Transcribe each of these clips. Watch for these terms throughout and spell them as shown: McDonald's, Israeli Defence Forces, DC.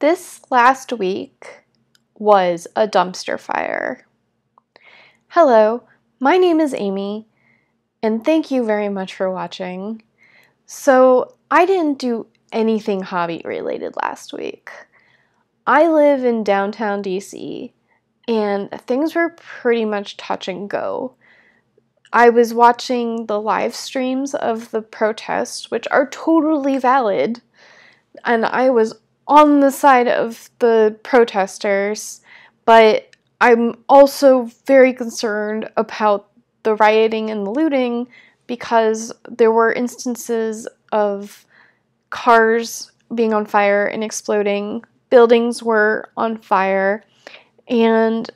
This last week was a dumpster fire. Hello, my name is Amy, and thank you very much for watching. So, I didn't do anything hobby-related last week. I live in downtown DC, and things were pretty much touch and go. I was watching the live streams of the protests, which are totally valid, and I was on the side of the protesters, but I'm also very concerned about the rioting and the looting because there were instances of cars being on fire and exploding, buildings were on fire, and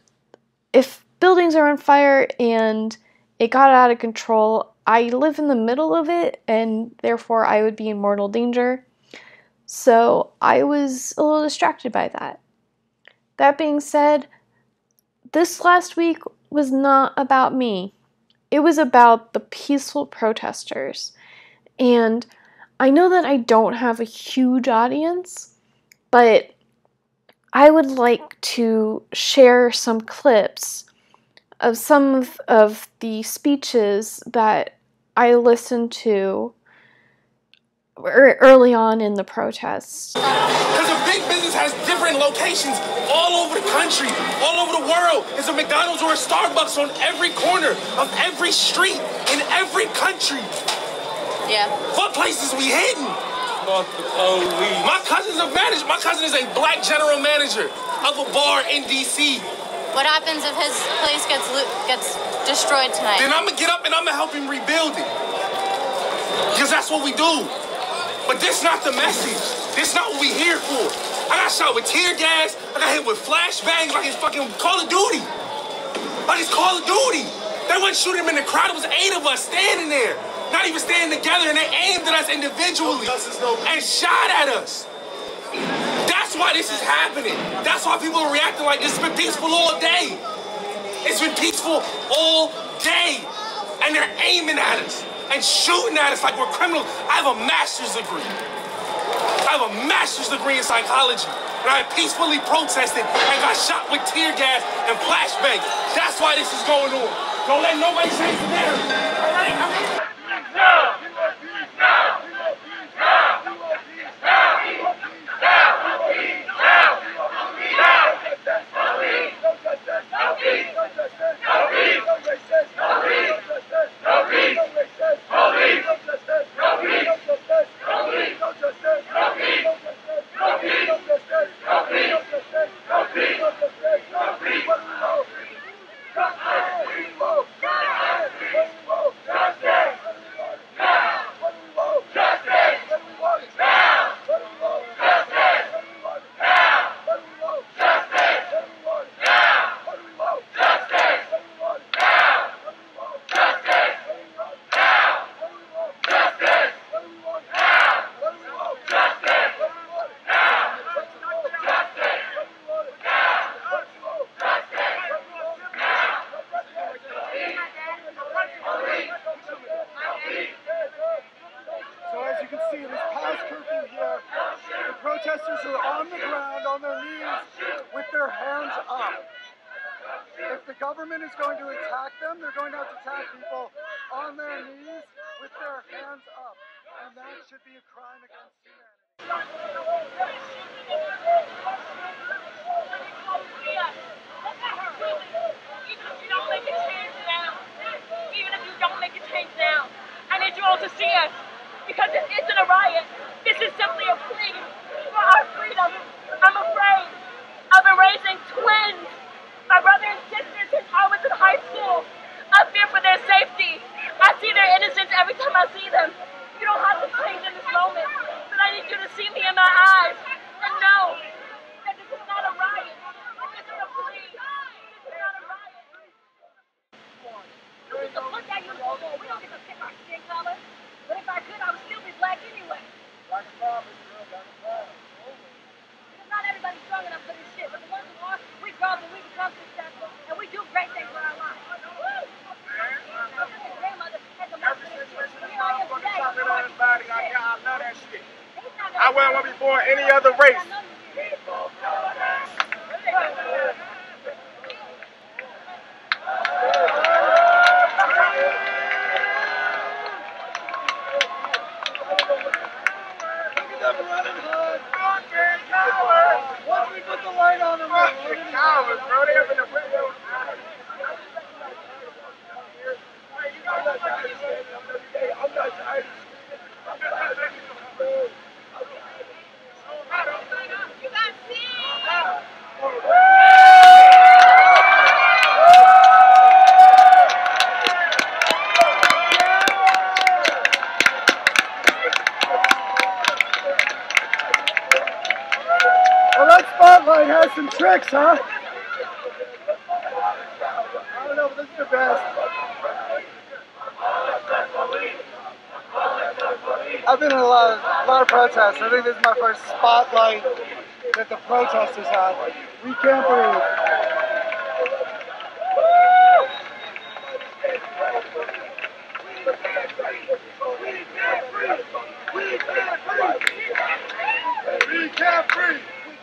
if buildings are on fire and it got out of control, I live in the middle of it and therefore I would be in mortal danger. So I was a little distracted by that. That being said, this last week was not about me. It was about the peaceful protesters. And I know that I don't have a huge audience, but I would like to share some clips of some of the speeches that I listened to early on in the protests. Because a big business has different locations all over the country, all over the world. There's a McDonald's or a Starbucks on every corner of every street in every country. Yeah. What places we hidden? Fuck the police. My cousin's a manager. My cousin is a black general manager of a bar in D.C. What happens if his place gets destroyed tonight? Then I'm gonna get up and I'm gonna help him rebuild it. Because that's what we do. But this not the message. This not what we here for. I got shot with tear gas. I got hit with flashbangs like it's fucking Call of Duty. Like it's Call of Duty. They wouldn't shoot him in the crowd. It was 8 of us standing there. Not even standing together. And they aimed at us individually and shot at us. That's why this is happening. That's why people are reacting like this. It's been peaceful all day. It's been peaceful all day. And they're aiming at us and shooting at us like we're criminals. I have a master's degree. I have a master's degree in psychology, and I peacefully protested and got shot with tear gas and flashbangs. That's why this is going on. Don't let nobody change the narrative. Protesters are on the ground, on their knees, with their hands up. If the government is going to attack them, they're going to have to attack people on their knees with their hands up. And that should be a crime against humanity. Even if you don't make a change now. Even if you don't make a change now. I need you all to see us. Because it isn't a riot. This is simply a plea. Our freedom. I'm afraid of erasing twins, my brother and sisters since I was in high school. I fear for their safety. I see their innocence every time I see them. You don't have to change in this moment, but I need you to see me in my eyes and know Spotlight has some tricks, huh? I don't know, but this is the best. I've been in a lot of protests. I think this is my first spotlight that the protesters had. We can't believe.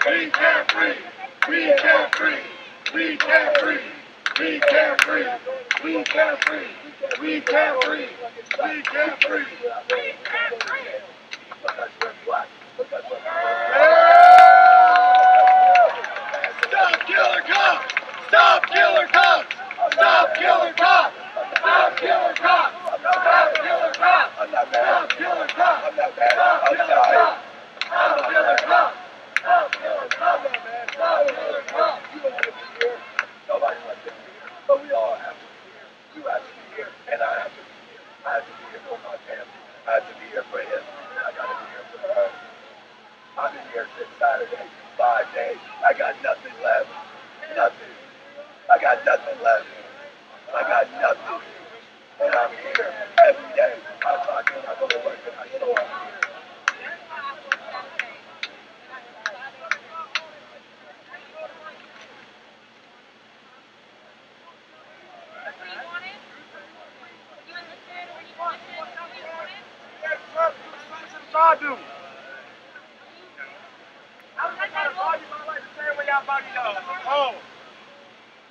We can't free, we can't free, we can't free, we can't free, we can't free, we can't free, we can't free, we can't free. Stop killer cops! Stop killer cops! Stop killer cops! Stop killer cops! Stop killer cops! Stop killer cops! Stop killer cops! Stop killer cops! I do. I value my life the same way I value y'all. Oh,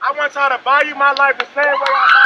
I want y'all to value my life the same way I value y'all.